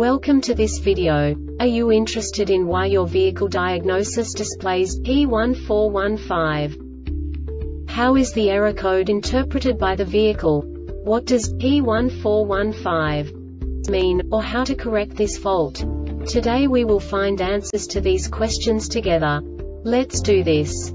Welcome to this video. Are you interested in why your vehicle diagnosis displays P1415? How is the error code interpreted by the vehicle? What does P1415 mean, or how to correct this fault? Today we will find answers to these questions together. Let's do this.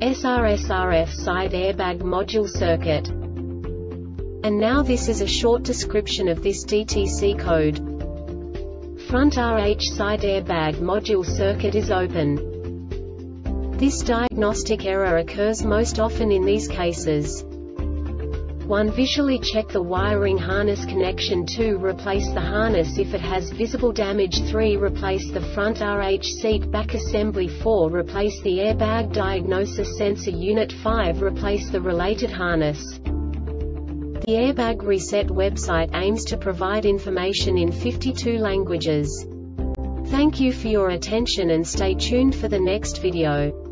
SRS side airbag module circuit. And now this is a short description of this DTC code. Front RH side airbag module circuit is open. This diagnostic error occurs most often in these cases. 1. Visually check the wiring harness connection. 2. Replace the harness if it has visible damage. 3. Replace the front RH seat back assembly. 4. Replace the airbag diagnosis sensor unit. 5. Replace the related harness. The Airbag Reset website aims to provide information in 52 languages. Thank you for your attention and stay tuned for the next video.